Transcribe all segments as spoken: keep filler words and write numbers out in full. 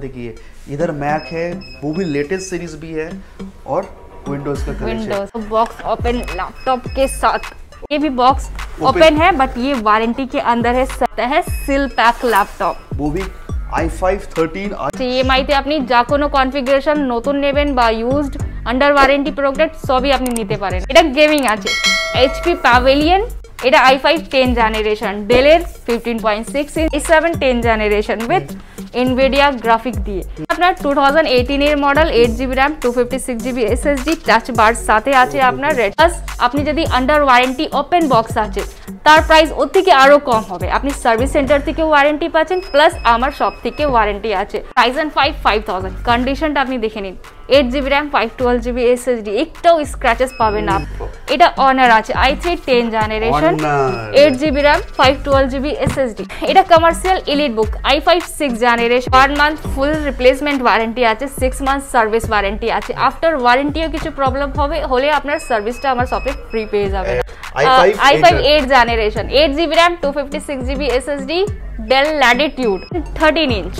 देखिए इधर मैक है, वो भी लेटेस्ट सीरीज भी है और विंडोज का विंडोज बॉक्स ओपन लैपटॉप के साथ। ये भी बॉक्स ओपन है बट ये वारंटी के अंदर है, सकता है सील पैक लैपटॉप, वो भी आई फाइव थर्टीन। ये माइते अपनी जाकोनो कॉन्फ़िगरेशन नतून नेबेन बा यूज्ड अंडर वारंटी प्रोडक्ट सबই আপনি নিতে পারেন। এটা গেমিং আছে H P Pavilion, এটা I five ten generation, Dell এর fifteen point six inch I seven ten generation with Nvidia graphic দিয়ে। আপনার टू थाउजेंड एटीन এর model, eight GB RAM, two fifty six GB S S D, touch bar সাথে আছে আপনার red. Plus আপনি যদি under warranty open box আছে তার প্রাইস ওর থেকে আরো কম হবে। আপনি সার্ভিস সেন্টার থেকে ওয়ারেন্টি পাচ্ছেন প্লাস আমার শপ থেকে ওয়ারেন্টি আছে। Ryzen फाइव फाइव थाउजेंड কন্ডিশনটা আপনি দেখে নিন, eight GB RAM, five twelve GB S S D, একটাও স্ক্র্যাচেস পাবেন না। এটা অনার আছে I three ten generation, eight GB RAM, five twelve GB S S D, এটা commercial elite book I five six generation, one month full replacement warranty আছে, six month service warranty আছে। After ওয়ারেন্টিও কিছু প্রবলেম হবে হলে আপনার সার্ভিসটা আমার শপে ফ্রি পেয়ে যাবেন। I five eight generation, eight GB RAM, two fifty six GB S S D, Dell Latitude, thirteen inch.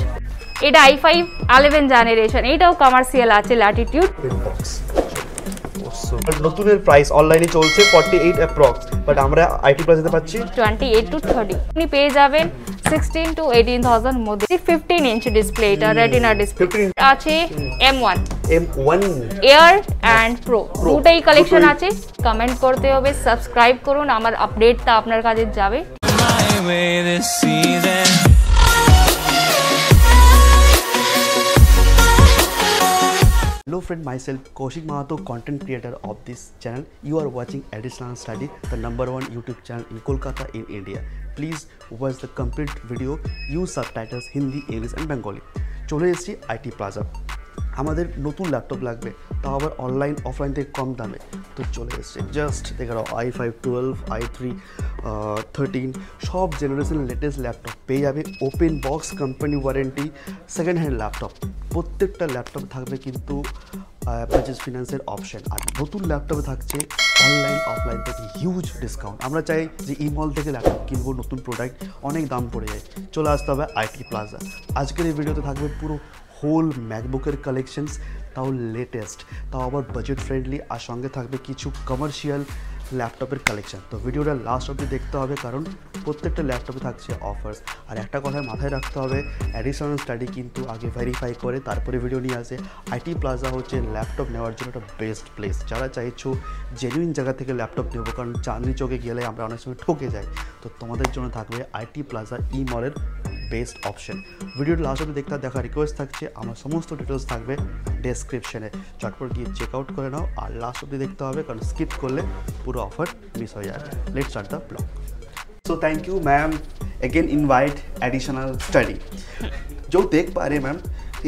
এটা आई फाइव इलेवन generation, এটাও commercial আছে Latitude। নতুনের প্রাইস অনলাইনে চলছে ফর্টি এইট অ্যাপ্রক্স, বাট আমরা আইটি প্লাজাতে পাচ্ছি ट्वेंटी एट टू थर्टी। আপনি পেয়ে যাবেন सिक्सटीन टू एटीन थाउजेंड মধ্যে। फिफ्टीन इंच ডিসপ্লে, এটা রেটিনা ডিসপ্লে আছে, M one M one Air and Pro দুটোই কালেকশন আছে। কমেন্ট করতে হবে, সাবস্ক্রাইব করুন, আমার আপডেটটা আপনার কাছে যাবে। Hello friend, myself Koushik Mahato, content creator of this channel. You are watching Additional Study, the number one YouTube channel in Kolkata in India. Please watch the complete video, use subtitles Hindi, English and Bengali. Chole eschi I T Plaza, আমাদের নতুন laptop লাগবে তাও আবার online offline থেকে কম দামে, তো চলে এসছে। জাস্ট দেখে নাও, I five twelve I three thirteen সব জেনারেশন লেটেস্ট ল্যাপটপ পেয়ে যাবে, open box company warranty, second hand laptop, প্রত্যেকটা ল্যাপটপ থাকবে কিন্তু পারচেজ ফিনান্সের অপশান। আর নতুন ল্যাপটপে থাকছে অনলাইন অফলাইন থেকে হিউজ ডিসকাউন্ট। আমরা চাই যে ই মল থেকে ল্যাপটপ কিনবো, নতুন প্রোডাক্ট অনেক দাম পড়ে যায়, চলে আসতে হবে আইটি প্লাজা। আজকের এই ভিডিওতে থাকবে পুরো হোল ম্যাকবুকের কালেকশনস, তাও লেটেস্ট, তাও আবার বাজেট ফ্রেন্ডলি, আর সঙ্গে থাকবে কিছু কমার্শিয়াল ল্যাপটপের কালেকশন। তো ভিডিওটা লাস্ট অবধি দেখতে হবে কারণ প্রত্যেকটা ল্যাপটপে থাকছে অফার্স। আর একটা কথা মাথায় রাখতে হবে, অ্যাডিশনাল স্টাডি কিন্তু আগে ভেরিফাই করে তারপরে ভিডিও নিয়ে আসে। আইটি প্লাজা হচ্ছে ল্যাপটপ নেওয়ার জন্য একটা বেস্ট প্লেস, যারা চাইছো জেনুইন জায়গা থেকে ল্যাপটপ নেব, কারণ চাঁদনি চৌকে গেলে আমরা অনেক সময় ঠকে যাই। তো তোমাদের জন্য থাকবে আইটি প্লাজা ই মলের বেস্ট অপশন। ভিডিওটা লাস্ট অবধি দেখতে দেখা রিকোয়েস্ট থাকছে, আমার সমস্ত ডিটেলস থাকবে ডেসক্রিপশনে, চটপট গিয়ে চেক আউট করে নাও। আর লাস্ট অবধি দেখতে হবে কারণ স্কিপ করলে পুরো অফার মিস হয়ে যাবে। Let's start the blog. So thank you ma'am, again invite additional study. जो देख पा रहे मैम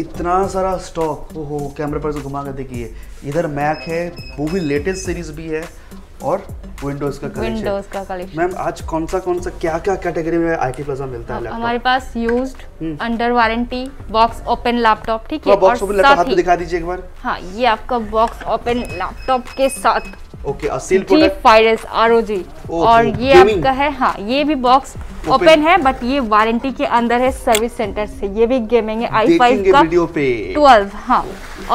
इतना सारा स्टॉक, ओहो कैमरे पर से घुमा कर देखिए, इधर मैक है, वो भी लेटेस्ट सीरीज भी है और विंडोज का कलेक्शन। मैम आज कौन सा कौन सा क्या क्या कैटेगरी में आईटी प्लाजा मिलता है? हमारे पास used, under warranty, box open laptop, ठीक है, बॉक्स ओपन लैपटॉप हाथ में दिखा दीजिए एक बार। हाँ, ये आपका बॉक्स ओपन लैपटॉप के साथ ओके okay, फाइरेस आरओजी और ये आपका है। हाँ, ये भी बॉक्स ओपन है बट ये वारंटी के अंदर है सर्विस सेंटर से। ये भी गेमिंग है, आई फाइव का ट्वेल्व। हाँ,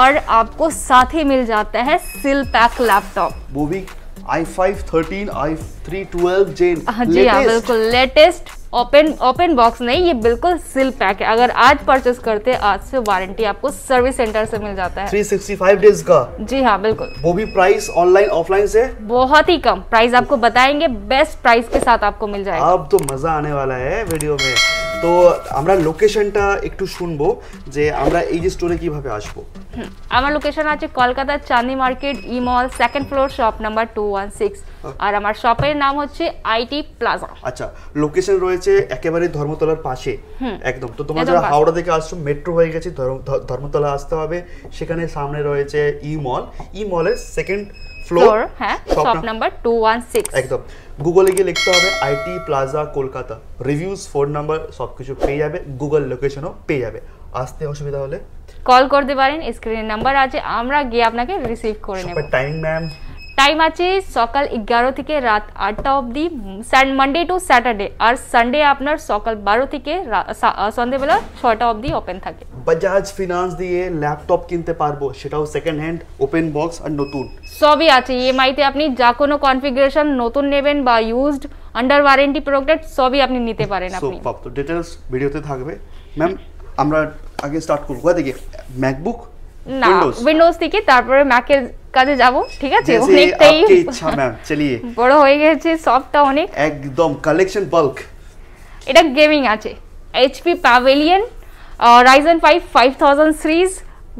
और आपको साथ ही मिल जाता है सील पैक लैपटॉप, वो भी I five thirteen, I three twelve gen. जी हाँ, बिल्कुल लेटेस्ट, ओपन ओपन बॉक्स नहीं, ये बिल्कुल सील पैक है। अगर आज परचेस करते आज से वारंटी आपको सर्विस सेंटर से मिल जाता है थ्री सिक्सटी फाइव डेज का। जी हाँ बिल्कुल, वो भी प्राइस ऑनलाइन ऑफलाइन से बहुत ही कम प्राइस आपको बताएंगे, बेस्ट प्राइस के साथ आपको मिल जाएगा। अब तो मजा आने वाला है वीडियो में। তো আমরা লোকেশনটা একটু শুনবো যে আমরা এই যে স্টোরে কিভাবে আসবো। আমার লোকেশন আছে Kolkata Chandni market E mall second floor shop number two one six, আর আমার শপের নাম হচ্ছে আইটি প্লাজা। আচ্ছা, লোকেশন রয়েছে একেবারে ধর্মতলার পাশে একদম। তো তোমরা যারা হাওড়া থেকে আসছো মেট্রো হয়ে গেছে ধর্মতলা আসতে হবে, সেখানে সামনে রয়েছে ই মল, ই মলের সেকেন্ড ফ্লোর, হ্যাঁ shop number two one six একদম। গুগলে গিয়ে লিখতে হবে IT plaza Kolkata, reviews phone number সব কিছু পেয়ে যাবে, গুগল লোকেশনও পেয়ে যাবে। আসতে অসুবিধা হলে কল করতে পারেন, স্ক্রিনে নাম্বার আছে, আমরা গিয়ে আপনাকে রিসিভ করে নেব। Time ma'am? টাইম আছে সকাল এগারো থেকে রাত আটটা অবধি, মানডে টু স্যাটারডে, আর সানডে আপনার সকাল বারো থেকে সন্ধ্যেবেলা ছটা অবধি ওপেন থাকে। बजाज फिनांस दिए लैपटॉप किनते पारबो सेटाओ सेकेंड हैंड ओपन बॉक्स और नतून सबई आछे ईएमआईते आपनी जा कोनो कॉन्फिगारेशन नतून नेबेन बा यूज्ड अंडर वारेंटी प्रोडक्ट सबई आपनी निते पारेन आपनी सब तो डिटेल्स भिडियोते थाकबे मैम আমরা আগে স্টার্ট করব দেখি ম্যাকবুক না উইন্ডোজ থেকে তারপরে ম্যাকের কাছে যাব ঠিক আছে অনেকটাই ইচ্ছা ম্যাম চলিয়ে বড় হয়ে গেছে সফটটা অনেক একদম কালেকশন বাল্ক এটা গেমিং আছে H P Pavilion Ryzen five five thousand series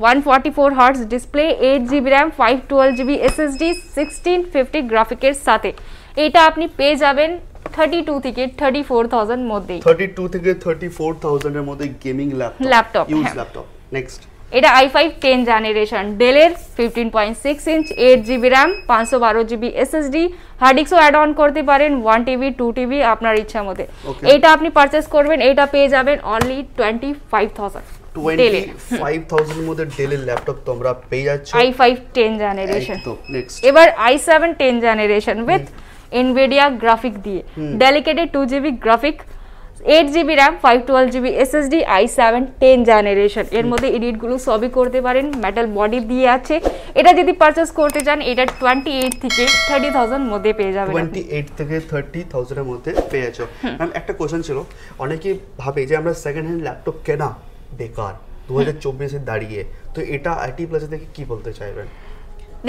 one forty-four hertz display eight G B RAM five twelve G B S S D sixteen fifty গ্রাফিক্সের সাথে এটা আপনি পেয়ে যাবেন thirty-two থেকে thirty-four thousand মধ্যে thirty-two থেকে thirty-four thousand এর মধ্যে gaming laptop laptop use laptop next এটা i five ten generation Dell এর fifteen point six inch eight G B RAM five twelve G B S S D hard ডিস্কও add on করতে পারেন one T B two T B আপনার ইচ্ছা মতে এটা আপনি পারচেজ করবেন এটা পেয়ে যাবেন only twenty-five thousand twenty-five thousand এর মধ্যে ডেল এর ল্যাপটপ তোমরা পেয়ে যাচ্ছো i five ten জেনারেশন তো নেক্সট এবার i seven ten generation with Nvidia graphic दिए डेलिकेटेड two G B graphic eight G B RAM five twelve G B S S D i seven ten generation এর মধ্যে edit গুলো সবই করতে পারেন metal body দিয়ে আছে এটা যদি পারচেজ করতে চান এটা twenty-eight থেকে thirty thousand মধ্যে পেয়ে যাবেন twenty-eight থেকে thirty thousand এর মধ্যে পেয়ে যাচ্ছো ম্যাম একটা কোশ্চেন ছিল অনেকেই ভাবে যে আমরা সেকেন্ড হ্যান্ড ল্যাপটপ কেনা বেকার twenty twenty-four এ দাঁড়িয়ে তো এটা আইটি প্লাস থেকে কি বলতে চাইবেন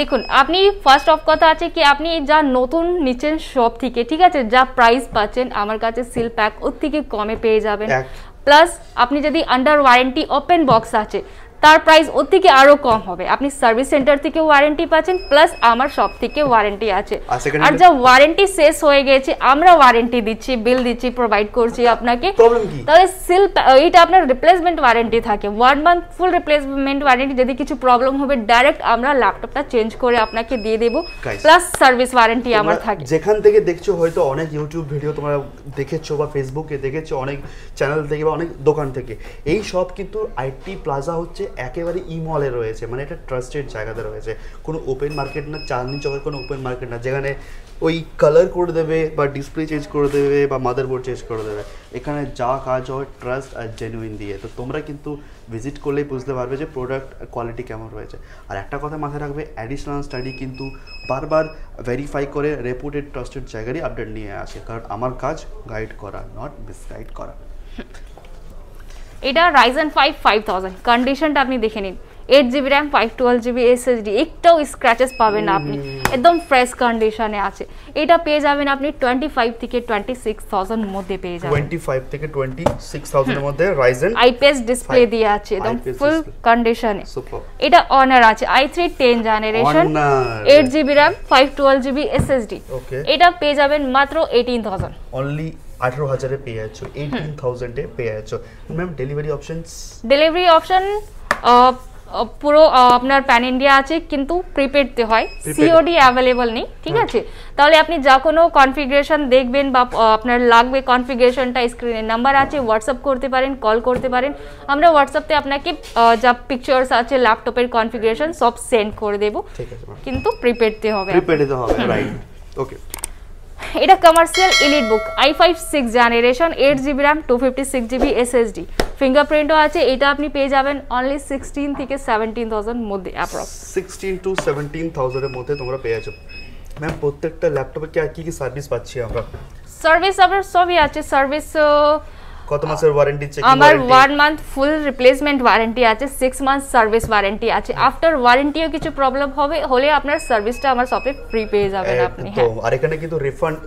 দেখুন আপনি ফার্স্ট অফ কথা আছে কি আপনি যা নতুন নিচের শপ থেকে ঠিক আছে যা প্রাইস পাচ্ছেন আমার কাছে সিল প্যাক ওর থেকে কমে পেয়ে যাবেন প্লাস আপনি যদি আন্ডার ওয়ারেন্টি ওপেন বক্স আছে তার প্রাইস ওর থেকে আরো কম হবে আপনি সার্ভিস সেন্টার থেকে ওয়ারেন্টি পাচ্ছেন প্লাস আমার শপ থেকে ওয়ারেন্টি আছে আর যা ওয়ারেন্টি শেষ হয়ে গেছে আমরা ওয়ারেন্টি দিচ্ছি বিল দিচ্ছি প্রোভাইড করছি আপনাকে তাহলে সিল এটা আপনার রিপ্লেসমেন্ট ওয়ারেন্টি থাকে one month full replacement warranty যদি কিছু প্রবলেম হবে ডাইরেক্ট আমরা ল্যাপটপটা চেঞ্জ করে আপনাকে দিয়ে দেব প্লাস সার্ভিস ওয়ারেন্টি আমার থাকে যেখান থেকে দেখছো হয়তো অনেক ইউটিউব ভিডিও তোমরা দেখেছো বা ফেসবুকে দেখেছো অনেক চ্যানেল থেকে বা অনেক দোকান থেকে এই শপ কিন্তু আইটি প্লাজা হচ্ছে একেবারে ই মলে রয়েছে মানে এটা ট্রাস্টেড জায়গাতে রয়েছে কোনো ওপেন মার্কেট না চাঁদনি চকের কোনো ওপেন মার্কেট না যেখানে ওই কালার করে দেবে বা ডিসপ্লে চেঞ্জ করে দেবে বা মাদারবোর্ড চেঞ্জ করে দেবে এখানে যা কাজ হয় ট্রাস্ট আর জেনুইন দিয়ে তো তোমরা কিন্তু ভিজিট করলেই বুঝতে পারবে যে প্রোডাক্ট কোয়ালিটি কেমন রয়েছে আর একটা কথা মাথায় রাখবে অ্যাডিশনাল স্টাডি কিন্তু বারবার ভেরিফাই করে রেপুটেড ট্রাস্টেড জায়গারই আপডেট নিয়ে আসে কারণ আমার কাজ গাইড করা নট মিসগাইড করা এটা Ryzen five five thousand কন্ডিশনটা আপনি দেখে নিন eight G B RAM five twelve G B S S D একটাও স্ক্র্যাচেস পাবেন না আপনি একদম ফ্রেশ কন্ডিশনে আছে এটা পেয়ে যাবেন আপনি twenty-five থেকে twenty-six thousand মধ্যে পেয়ে যাবেন twenty-five থেকে twenty-six thousand এর মধ্যে Ryzen I P S display দিয়ে আছে একদম ফুল কন্ডিশনে সুপার এটা Honor আছে i three ten generation eight G B RAM five twelve G B S S D এটা পেয়ে যাবেন মাত্র eighteen thousand only eighteen thousand এ পেয়ে আছো eighteen thousand এ পেয়ে আছো ma'am delivery options delivery option পুরো আপনার প্যান ইন্ডিয়া আছে কিন্তু প্রিপেড তে হয় সিওডি अवेलेबल নেই ঠিক আছে তাহলে আপনি যা কোনো কনফিগারেশন দেখবেন বা আপনার লাগবে কনফিগারেশনটা স্ক্রিনে নাম্বার আছে WhatsApp করতে পারেন কল করতে পারেন আমরা WhatsApp তে আপনাকে যা পিকচারস আছে ল্যাপটপের কনফিগারেশন সব সেন্ড করে দেব ঠিক আছে কিন্তু প্রিপেড তে হবে প্রিপেড তে হবে রাইট ওকে এটা commercial elite book i five six generation eight G B RAM two fifty-six G B S S D ফিঙ্গারপ্রিন্টও আছে এটা আপনি পেয়ে যাবেন অনলি sixteen থেকে seventeen thousand মধ্যে approx sixteen to seventeen thousand এর মধ্যে তোমরা পেয়ে যাবে ম্যাম প্রত্যেকটা ল্যাপটপে কি কি কি সার্ভিস পাচ্ছি আমরা সার্ভিস আপনার সবই আছে সার্ভিস কত মাসের ওয়ারেন্টি চেক আমার one month full replacement warranty আছে six মান্থ সার্ভিস ওয়ারেন্টি আছে আফটার ওয়ারেন্টিও কিছু প্রবলেম হবে হলে আপনার সার্ভিসটা আমার শপে ফ্রি পেয়ে যাবেন আপনি তো আর এখানে কিন্তু রিফান্ড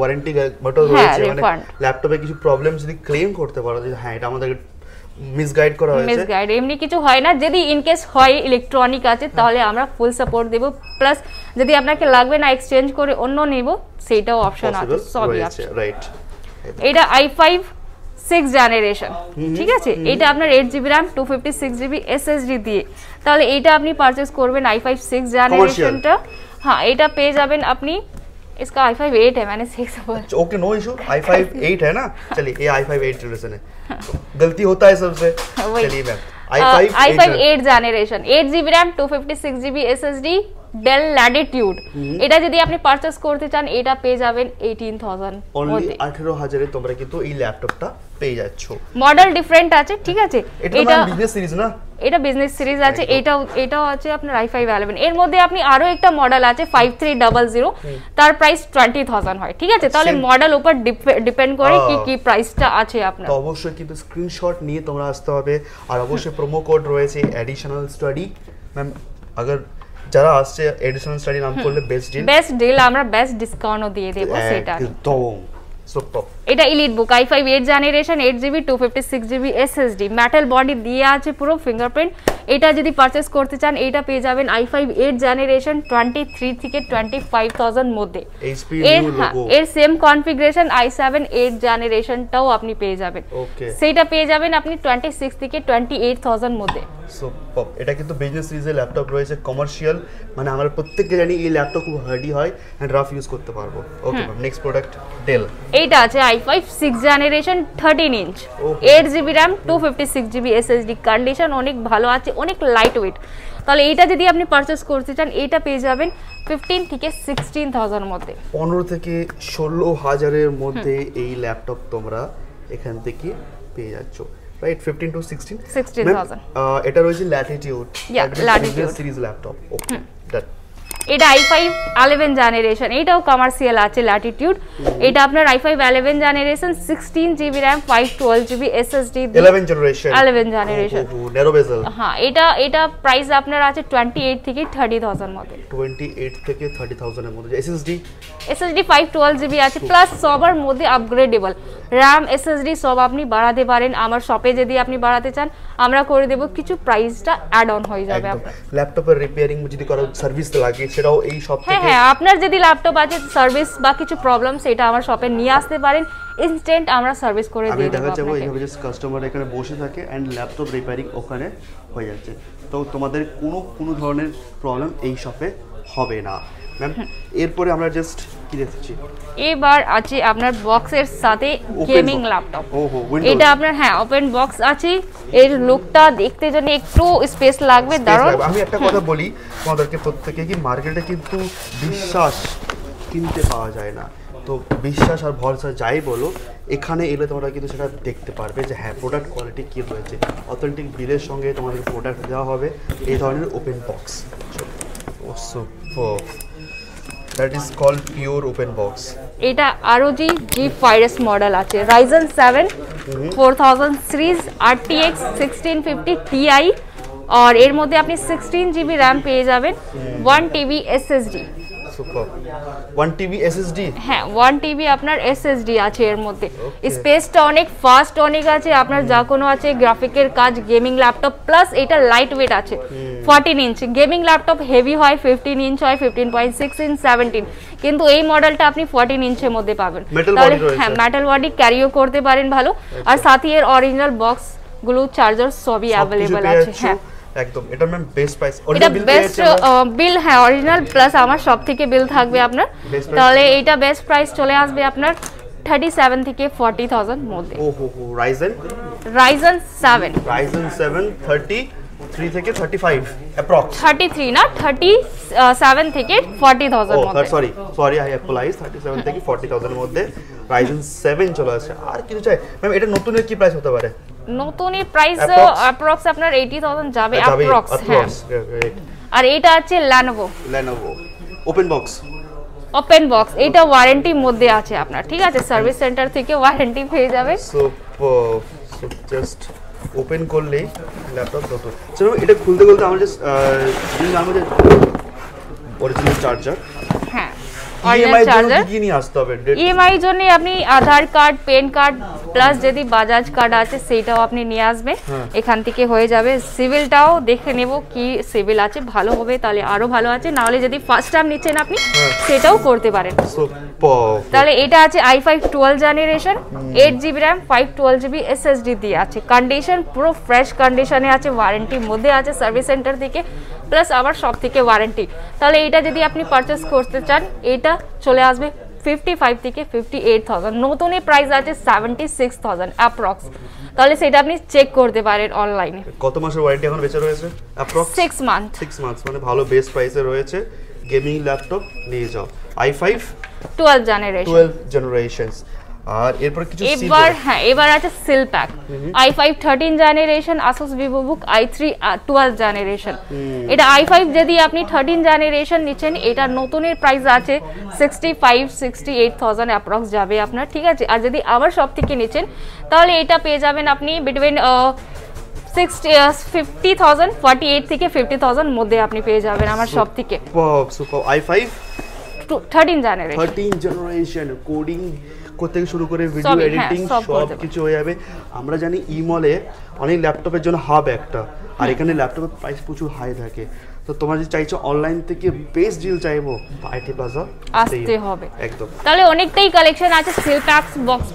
ওয়ারেন্টি বাটন রয়েছে মানে ল্যাপটপে কিছু প্রবলেম যদি ক্লেম করতে পারো যে হ্যাঁ এটা আমাদের মিসগাইড করা হয়েছে মিসগাইড এমনি কিছু হয় না যদি ইন কেস হয় ইলেকট্রনিক আছে তাহলে আমরা ফুল সাপোর্ট দেব প্লাস যদি আপনাকে লাগবে না এক্সচেঞ্জ করে অন্য নেব সেটাও অপশন আছে সবই আছে রাইট এটা i five six জেনারেশন ঠিক আছে এটা আপনার eight G B RAM two fifty-six G B S S D দিয়ে তাহলে এটা আপনি পারচেজ করবেন i five six জেনারেশনটা হ্যাঁ এটা পেয়ে যাবেন আপনি इसका i five eight है मैंने six बोला okay no issue i five eight है ना चलिए ये i five eight जनरेशन है गलती होता है सबसे चलिए ma'am i five i five eight generation eight G B RAM two fifty-six G B S S D Dell Latitude এটা যদি আপনি পারচেজ করতে চান এটা পেয়ে যাবেন আঠারো হাজার only আঠারো হাজার এ তোমরা কিন্তু এই ল্যাপটপটা পেয়ে যাচ্ছো মডেল ডিফারেন্ট আছে ঠিক আছে এটা বিজনেস সিরিজ না এটা বিজনেস সিরিজ আছে এটা এটাও আছে আপনার আই ফাইভ ইলেভেন এর মধ্যে আপনি আরো একটা মডেল আছে পাঁচ তিন শূন্য শূন্য তার প্রাইস বিশ হাজার হয় ঠিক আছে তাহলে মডেল উপর ডিপেন্ড করে কি কি প্রাইসটা আছে আপনার তো অবশ্যই কিন্তু স্ক্রিনশট নিয়ে তোমরা আসতে হবে আর অবশ্যই প্রোমো কোড রয়েছে এডিশনাল স্টাডি मैम अगर যারা আসছে এডিশনাল স্টাডি নাম করলে বেস্ট ডিল বেস্ট ডিল আমরা বেস্ট ডিসকাউন্টও দিয়ে দেব সেটা একদম সুপার এটা elite book I five eight generation আট জিবি দুশো ছাপ্পান্ন জিবি এসএসডি মেটাল বডি দিয়ে আছে পুরো ফিঙ্গারপ্রিন্ট এটা যদি পারচেজ করতে চান এটা পেয়ে যাবেন আই ফাইভ এইট জেনারেশন তেইশ থেকে পঁচিশ হাজার মধ্যে এইচপি লোগো এর same configuration I seven eight জেনারেশনটাও আপনি পেয়ে যাবেন ওকে সেটা পেয়ে যাবেন আপনি छब्बीस থেকে अट्ठाईस हज़ार মধ্যে সুপার এটা কিন্তু বিজনেস সিরিজের ল্যাপটপ রয়েছে কমার্শিয়াল মানে আমরা প্রত্যেককে জানি এই ল্যাপটপ খুব হার্ডি হয় এন্ড রাফ ইউজ করতে পারবো okay ma'am next product Dell এইটা আছে আই ফাইভ সিক্স জেনারেশন तेरह ইঞ্চ আট জিবি RAM দুশো ছাপ্পান্ন জিবি এসএসডি কন্ডিশন অনেক ভালো আছে অনেক লাইট ওয়েট তাহলে এইটা যদি আপনি পারচেজ করতে চান এইটা পেয়ে যাবেন पंद्रह থেকে सोलह हज़ार এর মধ্যে पंद्रह থেকে सोलह हज़ार এর মধ্যে এই ল্যাপটপ তোমরা এখান থেকে পেয়ে যাচ্ছো রাইট पंद्रह টু सोलह सोलह हज़ार এটা রয়েছে Latitude Latitude series laptop okay that এটা আই ফাইভ ইলেভেন জেনারেশন এটাও কমার্শিয়াল আছে ল্যাটিটিউড এটা আপনার আই ফাইভ ইলেভেন জেনারেশন सोलह জিবি RAM পাঁচশো বারো জিবি এসএসডি এগারো জেনারেশন এগারো জেনারেশন ন্যারো বেজেল হ্যাঁ এটা এটা প্রাইস আপনার আছে अट्ठाईस থেকে तीस हज़ार মধ্যে अट्ठाईस থেকে तीस हज़ार এর মধ্যে এসএসডি এসএসডি পাঁচশো বারো জিবি আছে প্লাস সবার মধ্যে আপগ্রেডেবল RAM এসএসডি সব আপনি বাড়াতে পারেন আমার শপে যদি আপনি বাড়াতে চান আমরা করে দেব কিছু প্রাইসটা অ্যাড অন হয়ে যাবে আপনার ল্যাপটপের রিপেয়ারিং যদি করা সার্ভিস লাগে সেটাও এই শপ থেকে হ্যাঁ আপনার যদি ল্যাপটপ আছে সার্ভিস বা কিছু প্রবলেম সেটা আমার শপে নিয়ে আসতে পারেন ইনস্ট্যান্ট আমরা সার্ভিস করে দিয়ে দেব আপনাকে আমি দেখাবো এইভাবে জাস্ট কাস্টমার এখানে বসে থাকে এন্ড ল্যাপটপ রিপেয়ারিং ওখানে হয়ে যাচ্ছে তো তোমাদের কোনো কোনো ধরনের প্রবলেম এই শপে হবে না मैम এর পরে আমরা জাস্ট কি দেখছি এবার আছে আপনার বক্সের সাথে গেমিং ল্যাপটপ ওহো এটা আপনার হ্যাঁ ওপেন বক্স আছে এর লুকটা দেখতে জন্য একটু স্পেস লাগবে দারুণ আমি একটা কথা বলি তোমাদেরকে প্রত্যেককে কি মার্কেটে কিন্তু বিশ্বাস কিনতে পাওয়া যায় না তো বিশ্বাস আর ভরসা যাই বলো এখানে এলে তোমরা কিন্তু সেটা দেখতে পারবে যে হ্যাঁ প্রোডাক্ট কোয়ালিটি কি হয়েছে অথেন্টিক বিলের সঙ্গে তোমাদের প্রোডাক্ট দেওয়া হবে এই ধরনের open box also for that is called pure open box eta rog g five s model ache ryzen seven mm-hmm. चार हज़ार series rtx सोलह पचास ti aur er moddhe apni सोलह জিবি ram peye jaben एक TB ssd super एक TB ssd ha एक TB apnar ssd ache er moddhe space ta onek fast onek ache apnar ja kono ache graphic er kaj gaming laptop plus eta lightweight ache चौदह inch gaming laptop heavy है पंद्रह inch है पंद्रह point छह inch सत्रह কিন্তু এই মডেলটা আপনি চৌদ্দ ইঞ্চের মধ্যে পাবেন তাহলে হ্যাঁ মেটাল বডি ক্যারিও করতে পারেন ভালো আর সাথে এর অরিজিনাল বক্স গ্লু চার্জার সবই अवेलेबल আছে হ্যাঁ একদম এটা ম্যাম বেস্ট প্রাইস এটা বেস্ট বিল হ্যাঁ অরিজিনাল প্লাস আমার সব থেকে বিল থাকবে আপনার তাহলে এটা বেস্ট প্রাইস চলে আসবে আপনার सैंतीस থেকে चालीस हज़ार মধ্যে ওহো হো Ryzen Ryzen seven Ryzen seven तीस থেকে पैंतीस approx तैंतीस না सैंतीस থেকে चालीस हज़ार মধ্যে ও সরি সরি আই অ্যাপ্লাইস सैंतीस থেকে चालीस हज़ार এর মধ্যে Ryzen सेवन চলে আসে আর কিছু চাই ম্যাম এটা নতুনের কি প্রাইস হতে পারে নতুনের প্রাইস approx আপনার अस्सी हज़ार যাবে approx হ্যাঁ আর এটা আছে Lenovo Lenovo open box open box এটা ওয়ারেন্টি মধ্যে আছে আপনার ঠিক আছে সার্ভিস সেন্টার থেকে ওয়ারেন্টি পেয়ে যাবে সুপার সো জাস্ট ওপেন করলে ল্যাপটপ দতো চলো এটা খুলতে খুলতে আমরা যে দিন আমাদের অরিজিনাল চার্জার হ্যাঁ ইএমআই চার্জার কি নি আসতে হবে ইএমআই জন্য আপনি Aadhaar card PAN card plus যদি বাজাজ কার্ড আছে সেটাও আপনি নিয়ে আসবেন এখান থেকে হয়ে যাবে সিভিলটাও দেখে নেব কি সিভিল আছে ভালো হবে তাহলে আরো ভালো আছে না হলে যদি ফার্স্ট টাইম নিচ্ছেন আপনি সেটাও করতে পারেন তাহলে এটা আছে আই ফাইভ টুয়েলভ জেনারেশন আট জিবি RAM পাঁচশো বারো জিবি এসএসডি দিয়ে আছে কন্ডিশন পুরো ফ্রেশ কন্ডিশনে আছে ওয়ারেন্টি মধ্যে আছে সার্ভিস সেন্টার থেকে প্লাস আবার সব থেকে ওয়ারেন্টি তাহলে এটা যদি আপনি পারচেজ করতে চান এটা চলে আসবে फिफ्टी फाइव থেকে फिफ्टी एट थाउजेंड নতুনই প্রাইস আছে सेवेंटी सिक्स थाउजेंड অ্যাপ্রক্স। তাহলে সেটা আপনি চেক করতে পারেন অনলাইনে। কত মাসের ওয়ারেন্টি এখন বেচে রয়েছে? Approx six month. Six months মানে ভালো বেস্ট প্রাইসে রয়েছে। গেমিং ল্যাপটপ নিয়ে যাও। i five twelve generation twelve generations. আর এরপর কিছু এবার হ্যাঁ এবার আছে seal pack i five thirteen generation Asus Vivobook i three twelve generation. এটা i five যদি আপনি থার্টিন জেনারেশন নিছেন এটা নতুনের প্রাইস আছে sixty five sixty eight thousand approx যাবে আপনার, ঠিক আছে। আর যদি আবার সব থেকে নিছেন তাহলে এটা পেয়ে যাবেন আপনি between sixty fifty thousand forty eight থেকে ফিফটি থাউজেন্ড মধ্যে আপনি পেয়ে যাবেন আমার সব থেকে। Wow super. i five thirteen generation thirteen generation coding করতে শুরু করে ভিডিও এডিটিং সব কিছু হয়ে যাবে। আমরা জানি ইমলে অনেক ল্যাপটপের জন্য হাব একটা, আর এখানে ল্যাপটপের প্রাইস প্রচুর হাই থাকে। তো তোমরা যদি চাইছো অনলাইন থেকে বেস্ট ডিল চাইবো আইটি প্লাজা আসতে হবে একদম। তাহলে অনেকটাই কালেকশন আছে, seal packs box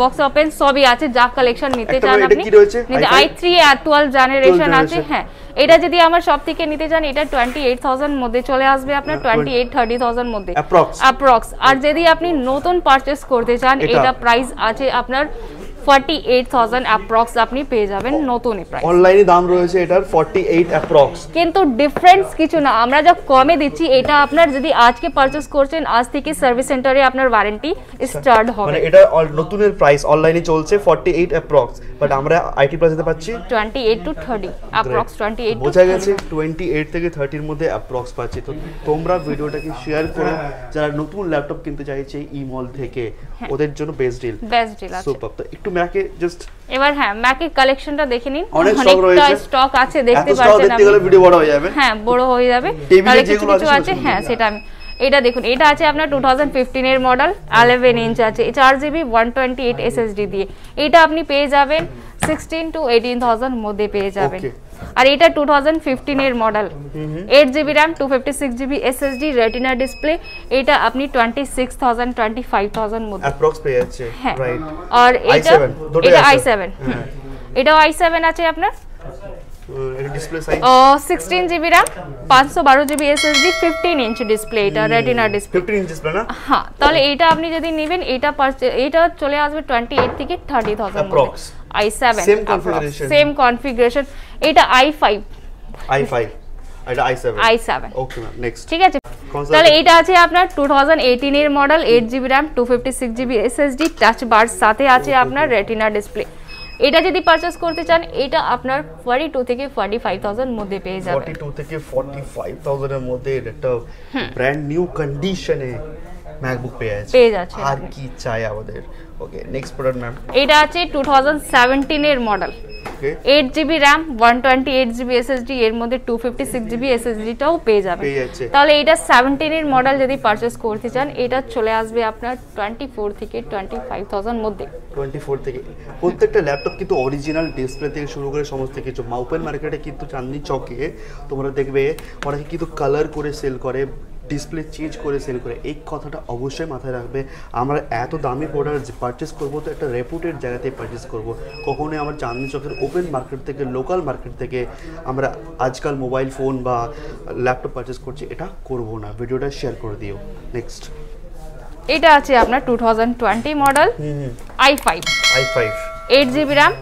box open সবই আছে, যা কালেকশন নিতে চান আপনি। নিতে i थ्री আর টুয়েলভ জেনারেশন আছে, হ্যাঁ। এটা যদি আমার সব থেকে নিতে চান এটা টোয়েন্টি এইট থাউজেন্ড মধ্যে চলে আসবে আপনার, টোয়েন্টি এইট থার্টি থাউজেন্ড মধ্যে অ্যাপ্রক্স। আর যদি আপনি নতুন পারচেজ করতে চান এটা প্রাইস আছে আপনার ফর্টি এইট থাউজেন্ড অ্যাপ্রক্স আপনি পেয়ে যাবেন নতুন এই প্রাইস। অনলাইনে দাম রয়েছে এটার ফর্টি এইট অ্যাপ্রক্স, কিন্তু ডিফারেন্স কিছু না, আমরা যা কমে দিচ্ছি। এটা আপনার যদি আজকে পারচেজ করছেন আজ থেকে সার্ভিস সেন্টারে আপনার ওয়ারেন্টি স্টার্ট হবে, মানে এটা নতুনের প্রাইস অনলাইনে চলছে ফর্টি এইট অ্যাপ্রক্স, বাট আমরা আইটি প্লাজাতে পাচ্ছি twenty eight to thirty approx. Twenty eight বোঝা গেছে, টোয়েন্টি এইট থেকে থার্টি এর মধ্যে অ্যাপ্রক্স পাচ্ছি। তো তোমরা ভিডিওটাকে শেয়ার করো যারা নতুন ল্যাপটপ কিনতে চাইছে ইমল থেকে, ওদের জন্য বেস্ট ডিল বেস্ট ডিল আছে। সুপার। তো একটু ম্যাকে জাস্ট এবার হ্যাঁ ম্যাকে কালেকশনটা দেখে নিন, অনেক স্টক রয়েছে, স্টক আছে দেখতে পাচ্ছেন আপনি। এগুলো ভিডিও বড় হয়ে যাবে, হ্যাঁ বড় হয়ে যাবে। তাহলে কিছু কিছু আছে, হ্যাঁ সেটা আমি এটা দেখুন। এটা আছে আপনার টু থাউজেন্ড ফিফটিন এর মডেল, ইলেভেন ইঞ্চ আছে, four GB one twenty eight SSD দিয়ে। এটা আপনি পেয়ে যাবেন সিক্সটিন টু এইটিন থাউজেন্ড মধ্যে পেয়ে যাবেন। আর এটা টু থাউজেন্ড ফিফটিন এর model, eight GB RAM two fifty six GB S S D Retina display, এটা আপনি twenty six thousand twenty five thousand মধ্যে অ্যাপ্রক্স পেয়ে যাচ্ছে, রাইট। আর এটা এটা i seven, এটা i seven আছে আপনার, এটা display size sixteen GB RAM five twelve GB S S D fifteen inch display, এটা Retina display fifteen inch display না, হ্যাঁ। তাহলে এটা আপনি যদি নেবেন এটা এটা চলে আসবে টোয়েন্টি এইট থেকে thirty thousand approx. i seven same configuration same configuration এটা i five i five এটা i seven i seven okay ma'am next ঠিক আছে। তাহলে এটা আছে আপনার টু থাউজেন্ড এইটিন এর model, eight GB RAM two fifty six GB S S D touch bar সাথে আছে আপনার রেটিনা ডিসপ্লে। এটা যদি পারচেজ করতে চান এটা আপনার ফর্টি টু থেকে ফর্টি ফাইভ থাউজেন্ড মধ্যে পেয়ে যাবেন, ফর্টি টু থেকে ফর্টি ফাইভ থাউজেন্ড এর মধ্যে। এটা ব্র্যান্ড নিউ কন্ডিশনে MacBook পেয়ে আছে পেয়ে আছে আর কি চাই আমাদের। Okay next product ma'am. এটা আছে টু থাউজেন্ড সেভেন্টিন এর model, okay eight GB RAM one twenty eight GB S S D এর মধ্যে two fifty six GB S S D টাও পেয়ে যাবেন। তাহলে এটা সেভেন্টিন এর মডেল যদি পারচেজ করতে চান এটা চলে আসবে আপনার টোয়েন্টি ফোর থেকে টোয়েন্টি ফাইভ থাউজেন্ড মধ্যে, টোয়েন্টি ফোর থেকে। প্রত্যেকটা ল্যাপটপ কিন্তু অরিজিনাল ডিসপ্লে থেকে শুরু করে সমস্ত কিছু ওপেন মার্কেটে কিন্তু চাঁদনি চকে তোমরা দেখবে অনেকে কিন্তু কালার করে সেল করে, ডিসপ্লে চেঞ্জ করে সেল করে। এই কথাটা অবশ্যই মাথায় রাখবে, আমরা এত দামি প্রোডাক্ট পারচেস করবো তো একটা রেপুটেড জায়গাতে পারচেস করব। কখনোই আমার চাঁদনি চকের ওপেন মার্কেট থেকে লোকাল মার্কেট থেকে আমরা আজকাল মোবাইল ফোন বা ল্যাপটপ পারচেস করছি, এটা করব না। ভিডিওটা শেয়ার করে দিও। নেক্সট এটা আছে আপনার two thousand twenty model, i5 i5 eight GB RAM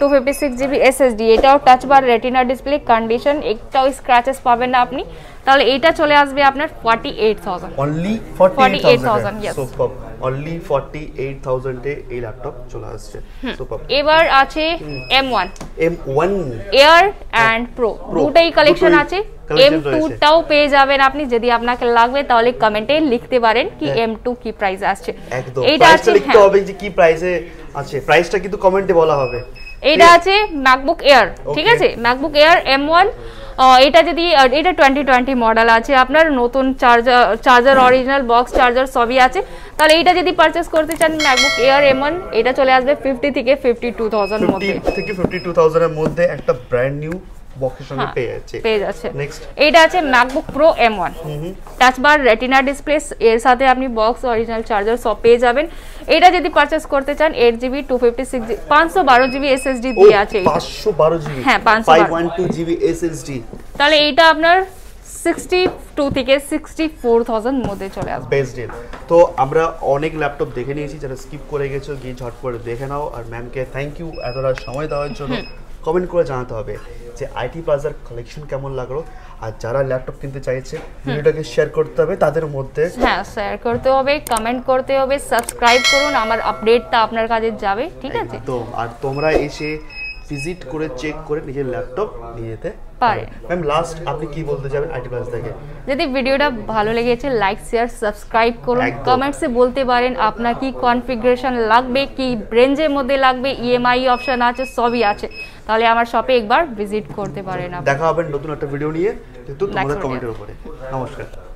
two fifty six GB S S D, এটাও touch bar retina display condition, একটাও স্ক্র্যাচেস পাবেন না আপনি। তাহলে এটা চলে আসবে আপনার forty eight thousand only, forty eight thousand yes super, only forty eight thousand এ এই ল্যাপটপ চলে আসছে সুপার। এবার আছে M one M one Air and Pro, দুটোই কালেকশন আছে। M two টাও পেয়ে যাবেন আপনি, যদি আপনাকে লাগবে তাহলে কমেন্টে লিখতে পারেন কি M two কি প্রাইস আসছে। এইটা আছে লিখতে হবে যে কি প্রাইসে আছে, প্রাইসটা কিন্তু কমেন্টে বলা হবে। এটা আছে MacBook Air, ঠিক আছে, MacBook Air M one। এটা যদি এটা টোয়েন্টি টোয়েন্টি মডেল আছে আপনার, নতুন charger charger original box charger সবই আছে। তাহলে এটা যদি পারচেজ করতে চান MacBook Air M one, এটা চলে আসবে ফিফটি থেকে ফিফটি টু থাউজেন্ড মধ্যে, ফিফটি থেকে ফিফটি টু থাউজেন্ড এর মধ্যে একটা ব্র্যান্ড নিউ বক্সের সঙ্গে পেয়ে আছে পেয়ে আছে। নেক্সট এটা আছে MacBook Pro M one, touch bar retina display এর সাথে আপনি বক্স অরিজিনাল চার্জার সব পেয়ে যাবেন। এটা যদি পারচেজ করতে চান eight GB two fifty six GB five twelve GB S S D দিয়ে আছে, ফাইভ টুয়েলভ জিবি হ্যাঁ five twelve GB S S D। তাহলে এটা আপনার सिक्सटी टू থেকে সিক্সটি ফোর থাউজেন্ড মধ্যে চলে আসবে বেস্ট ডিল। তো আমরা অনেক ল্যাপটপ দেখে নিয়েছি, যারা স্কিপ করে গেছো গিয়ে ঝটপট দেখে নাও। আর ম্যামকে থ্যাংক ইউ এতটা সময় দেওয়ার জন্য। কমেন্ট করে জানাতে হবে যে আইটি প্লাজার কালেকশন কেমন লাগলো। আর যারা ল্যাপটপ কিনতে চাইছে ভিডিওটাকে শেয়ার করতে হবে তাদের মধ্যে, হ্যাঁ শেয়ার করতে হবে, কমেন্ট করতে হবে, সাবস্ক্রাইব করুন, আমার আপডেটটা আপনার কাছে যাবে, ঠিক আছে? তো আর তোমরা এসে ভিজিট করে চেক করে নিজের ল্যাপটপ নিয়ে যেতে পারে। ম্যাম লাস্ট আপনি কি বলতে যাবেন আইটি প্লাস থেকে? যদি ভিডিওটা ভালো লেগেছে লাইক শেয়ার সাবস্ক্রাইব করুন, কমেন্টসে বলতে পারেন আপনার কি কনফিগারেশন লাগবে, কি রেঞ্জের মধ্যে লাগবে, ইএমআই অপশন আছে, সবই আছে। তাহলে আমার শপে একবার ভিজিট করতে পারেন। দেখা হবে নতুন একটা ভিডিও নিয়ে, কিন্তু তোমরা কমেন্টের উপরে। নমস্কার।